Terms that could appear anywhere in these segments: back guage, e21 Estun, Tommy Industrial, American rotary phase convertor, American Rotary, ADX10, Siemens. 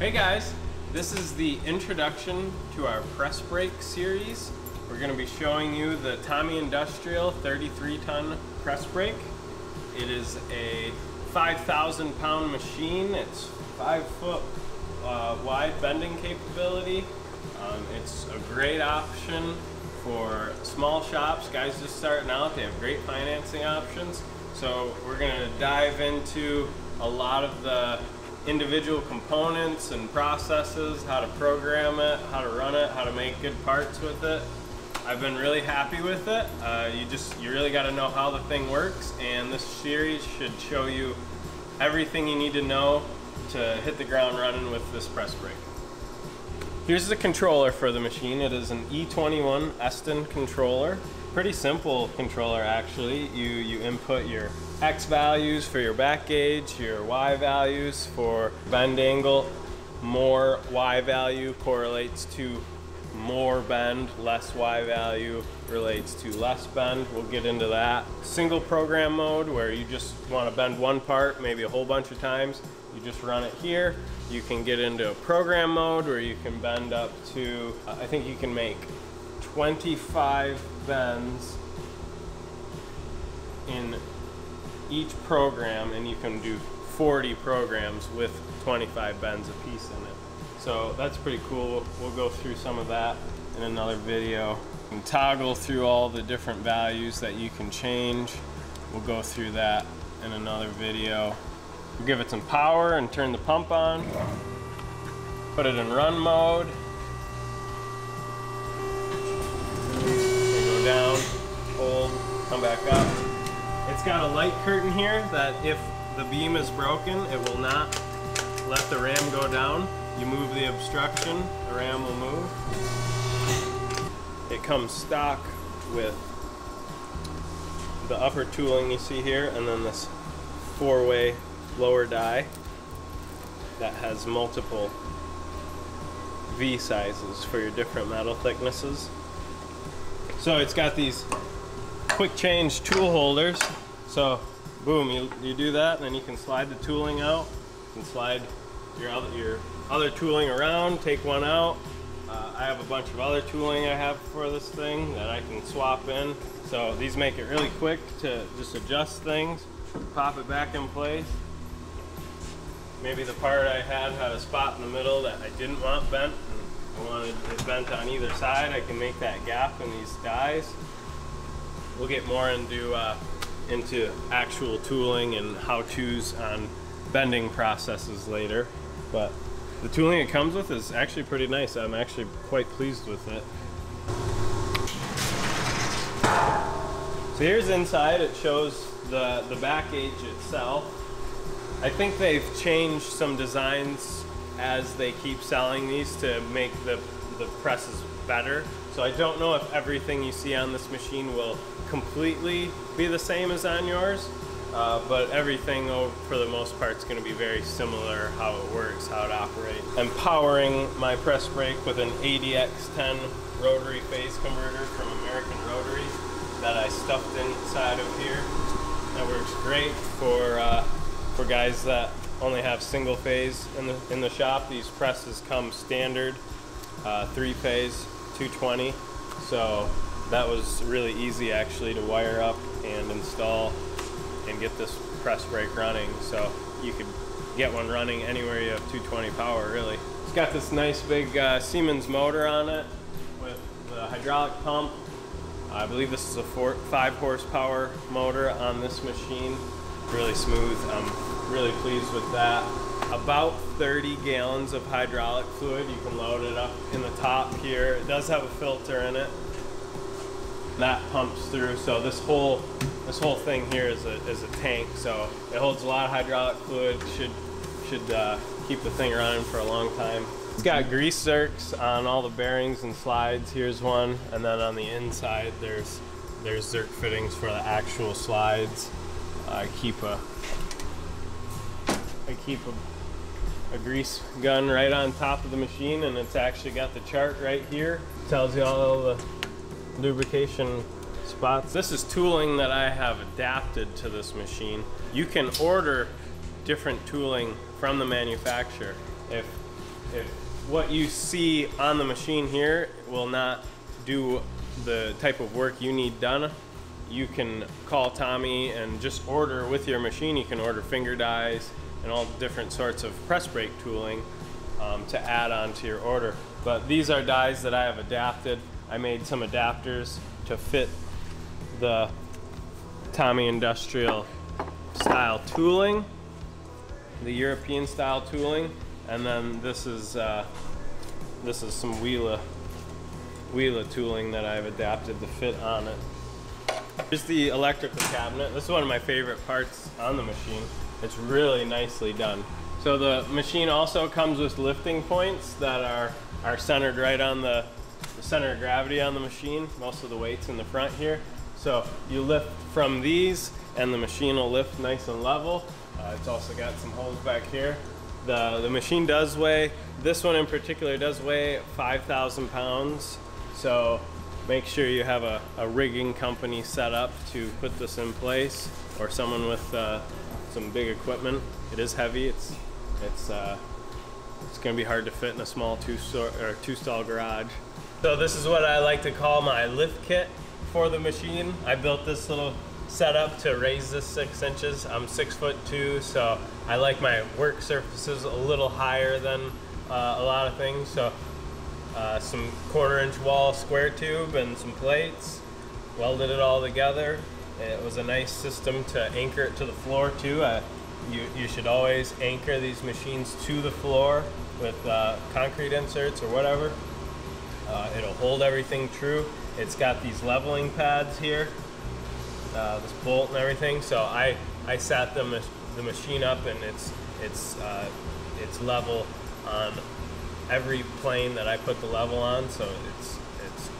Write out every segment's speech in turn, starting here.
Hey guys, this is the introduction to our press brake series. We're going to be showing you the Tommy Industrial 33-ton press brake. It is a 5,000-pound machine. It's 5-foot wide bending capability. It's a great option for small shops, guys just starting out. They have great financing options. So we're going to dive into a lot of the individual components and processes, how to program it, how to run it, how to make good parts with it. I've been really happy with it. You really got to know how the thing works, and this series should show you everything you need to know to hit the ground running with this press brake. Here's the controller for the machine. It is an e21 Estun controller. Pretty simple controller, actually. You input your X values for your back gauge, your Y values for bend angle. More Y value correlates to more bend, less Y value relates to less bend. We'll get into that. Single program mode, where you just want to bend one part maybe a whole bunch of times. You just run it here. You can get into a program mode where you can bend up to, I think you can make 25 bends in each program, and you can do 40 programs with 25 bends a piece in it. So that's pretty cool. We'll go through some of that in another video. You can toggle through all the different values that you can change. We'll go through that in another video. We'll give it some power and turn the pump on. Put it in run mode. Go down, hold, come back up. It's got a light curtain here that if the beam is broken, it will not let the ram go down. You move the obstruction, the ram will move. It comes stock with the upper tooling you see here, and then this four-way lower die that has multiple V sizes for your different metal thicknesses. So it's got these quick change tool holders. So boom, you do that, and then you can slide the tooling out. You can slide your other tooling around, take one out. I have a bunch of other tooling I have for this thing that I can swap in. So these make it really quick to just adjust things, pop it back in place. Maybe the part I had a spot in the middle that I didn't want bent, and I wanted it bent on either side. I can make that gap in these dies. We'll get more into actual tooling and how-tos on bending processes later, but the tooling it comes with is actually pretty nice. I'm actually quite pleased with it. So here's inside. It shows the back gauge itself. I think they've changed some designs as they keep selling these to make the presses better. So I don't know if everything you see on this machine will completely be the same as on yours, but everything for the most part is going to be very similar, how it works, how it operates. I'm powering my press brake with an ADX10 rotary phase converter from American Rotary that I stuffed inside of here. That works great for guys that only have single phase in the shop. These presses come standard, 3-phase, 220. So that was really easy actually to wire up and install and get this press brake running. So you could get one running anywhere you have 220 power, really. It's got this nice big Siemens motor on it with the hydraulic pump. I believe this is a 5-horsepower motor on this machine. Really smooth. I'm really pleased with that. About 30 gallons of hydraulic fluid. You can load it up in the top here. It does have a filter in it. That pumps through. So this whole thing here is a tank. So it holds a lot of hydraulic fluid. Should keep the thing running for a long time. It's got grease zerks on all the bearings and slides. Here's one, and then on the inside there's zerk fittings for the actual slides. I keep a grease gun right on top of the machine, and it's actually got the chart right here. It tells you all the lubrication spots. This is tooling that I have adapted to this machine. You can order different tooling from the manufacturer. If if what you see on the machine here will not do the type of work you need done, you can call Tommy and just order with your machine. You can order finger dies and all different sorts of press brake tooling to add on to your order. But these are dies that I have adapted. I made some adapters to fit the Tommy Industrial style tooling, the European style tooling, and then this is some Wheeler tooling that I've adapted to fit on it. Here's the electrical cabinet. This is one of my favorite parts on the machine. It's really nicely done. So the machine also comes with lifting points that are centered right on the center of gravity on the machine. Most of the weight's in the front here. So you lift from these and the machine will lift nice and level. It's also got some holes back here. The machine does weigh, this one in particular does weigh 5,000 pounds. So make sure you have a rigging company set up to put this in place, or someone with some big equipment. It is heavy. It's going to be hard to fit in a small two-stall garage. So this is what I like to call my lift kit for the machine. I built this little setup to raise this 6 inches. I'm 6'2", so I like my work surfaces a little higher than a lot of things. So some 1/4-inch wall square tube and some plates, welded it all together. It was a nice system to anchor it to the floor too. You should always anchor these machines to the floor with concrete inserts or whatever. It'll hold everything true. It's got these leveling pads here, this bolt and everything. So I sat the machine up, and it's level on every plane that I put the level on, so it's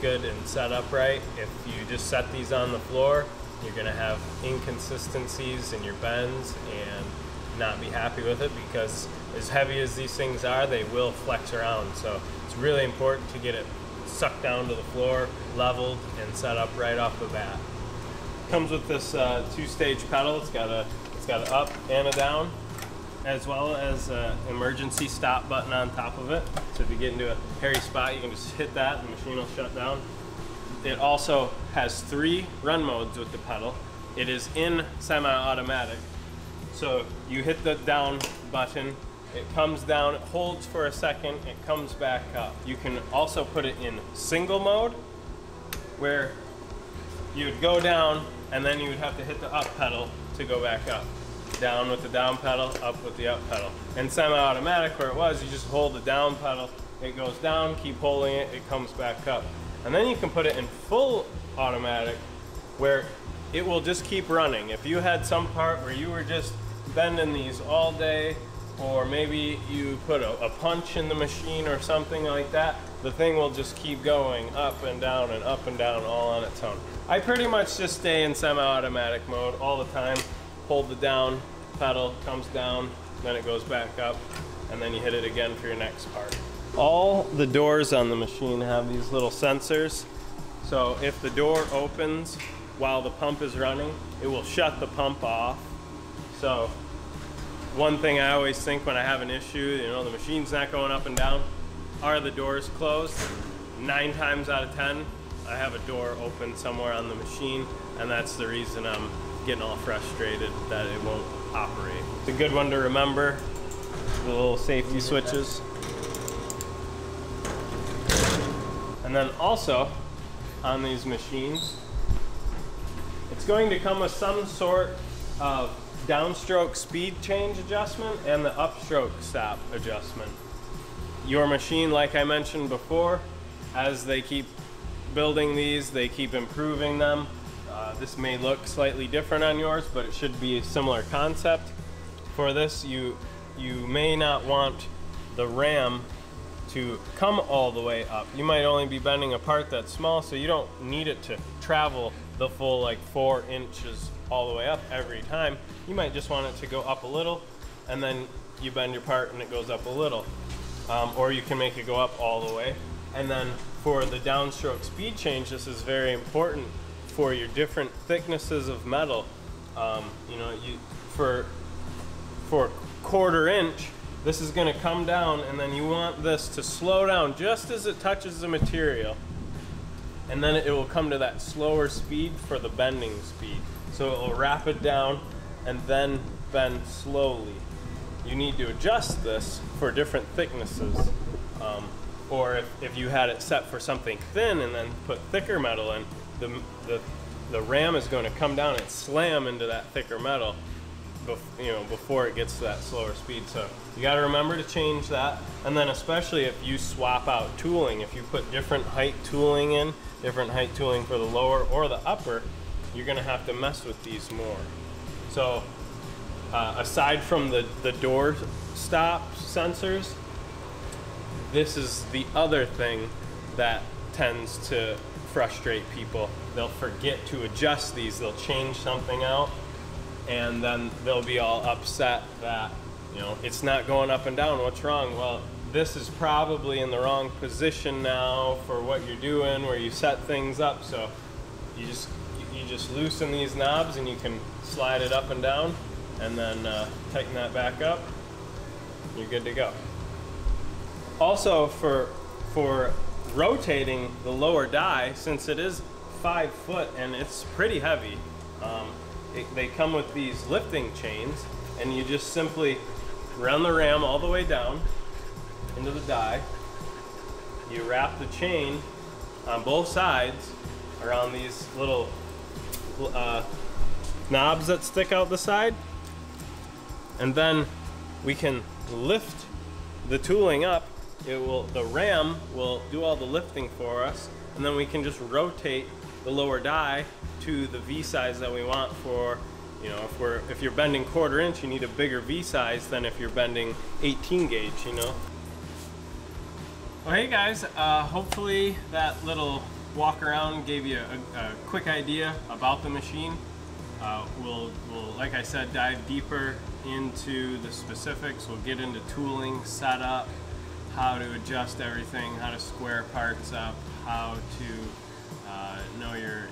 good and set up right. If you just set these on the floor, you're gonna have inconsistencies in your bends and not be happy with it, because as heavy as these things are, they will flex around. So it's really important to get it sucked down to the floor, leveled, and set up right off the bat. Comes with this two-stage pedal. It's got an up and a down, as well as an emergency stop button on top of it. So if you get into a hairy spot, you can just hit that, the machine will shut down. It also has 3 run modes with the pedal. It is in semi-automatic. So you hit the down button, it comes down, it holds for a second, it comes back up. You can also put it in single mode, where you would go down and then you would have to hit the up pedal to go back up. Down with the down pedal, up with the up pedal. And semi-automatic, where it was, you just hold the down pedal, it goes down, keep holding it, it comes back up. And then you can put it in full automatic, where it will just keep running. If you had some part where you were just bending these all day, or maybe you put a punch in the machine or something like that, the thing will just keep going up and down and up and down all on its own. I pretty much just stay in semi-automatic mode all the time. Hold the down pedal, comes down, then it goes back up, and then you hit it again for your next part. All the doors on the machine have these little sensors. So if the door opens while the pump is running, it will shut the pump off. So one thing I always think when I have an issue, you know, the machine's not going up and down, are the doors closed? 9 times out of 10, I have a door open somewhere on the machine, and that's the reason I'm getting all frustrated that it won't operate. It's a good one to remember, the little safety switches. And then also on these machines, it's going to come with some sort of downstroke speed change adjustment and the upstroke stop adjustment. Your machine, like I mentioned before, as they keep building these, they keep improving them. This may look slightly different on yours, but it should be a similar concept. For this, you may not want the ram to come all the way up. You might only be bending a part that's small, so you don't need it to travel the full like 4 inches all the way up every time. You might just want it to go up a little, and then you bend your part and it goes up a little. Or you can make it go up all the way. And then for the downstroke speed change, this is very important for your different thicknesses of metal. You know, for 1/4 inch, This is going to come down, and then you want this to slow down just as it touches the material, and then it will come to that slower speed for the bending speed. So it will rapid down and then bend slowly. You need to adjust this for different thicknesses. Or if you had it set for something thin and then put thicker metal in, the ram is going to come down and slam into that thicker metal before it gets to that slower speed. So you got to remember to change that. And then especially if you swap out tooling, if you put different height tooling in, different height tooling for the lower or the upper, you're going to have to mess with these more. So aside from the door stop sensors, this is the other thing that tends to frustrate people. They'll forget to adjust these, they'll change something out, and then they'll be all upset that, you know, it's not going up and down, what's wrong? Well, this is probably in the wrong position now for what you're doing, where you set things up, so you just loosen these knobs and you can slide it up and down, and then tighten that back up, you're good to go. Also for rotating the lower die, since it is 5 foot and it's pretty heavy, they come with these lifting chains, and you just simply run the ram all the way down into the die, you wrap the chain on both sides around these little knobs that stick out the side, and then we can lift the tooling up. The ram will do all the lifting for us, and then we can just rotate the lower die to the V size that we want for, you know, if you're bending 1/4 inch, you need a bigger V size than if you're bending 18 gauge, you know. Well, hey guys, hopefully that little walk around gave you a quick idea about the machine. We'll, like I said, dive deeper into the specifics. We'll get into tooling, setup, how to adjust everything, how to square parts up, how to know your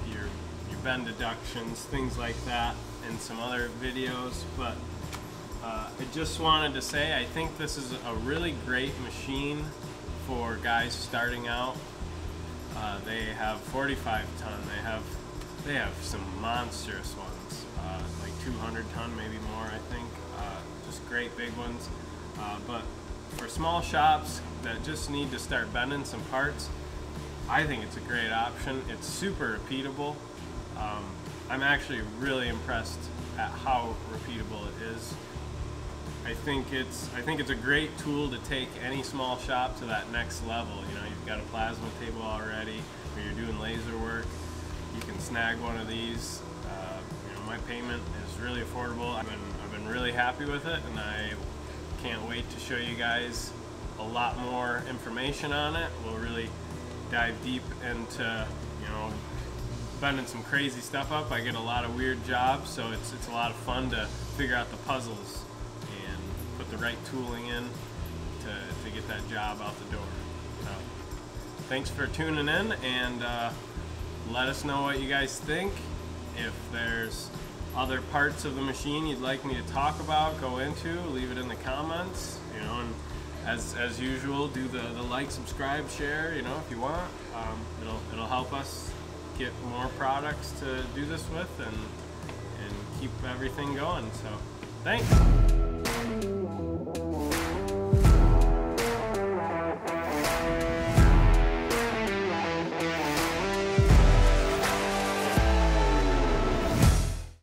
bend deductions, things like that, and some other videos. But I just wanted to say I think this is a really great machine for guys starting out. They have 45 ton. They have some monstrous ones, like 200 ton, maybe more, I think. Just great big ones. But for small shops that just need to start bending some parts, I think it's a great option. It's super repeatable. I'm actually really impressed at how repeatable it is. I think it's a great tool to take any small shop to that next level. You know, you've got a plasma table already, or you're doing laser work, you can snag one of these. You know, my payment is really affordable. I've been really happy with it, and I can't wait to show you guys a lot more information on it. We'll really dive deep into, you know, bending some crazy stuff up. I get a lot of weird jobs, so it's a lot of fun to figure out the puzzles and put the right tooling in to get that job out the door. So thanks for tuning in, and let us know what you guys think. If there's other parts of the machine you'd like me to talk about, go into, leave it in the comments, you know, and as usual, do the like, subscribe, share, you know, if you want. It'll help us get more products to do this with and keep everything going. So, thanks.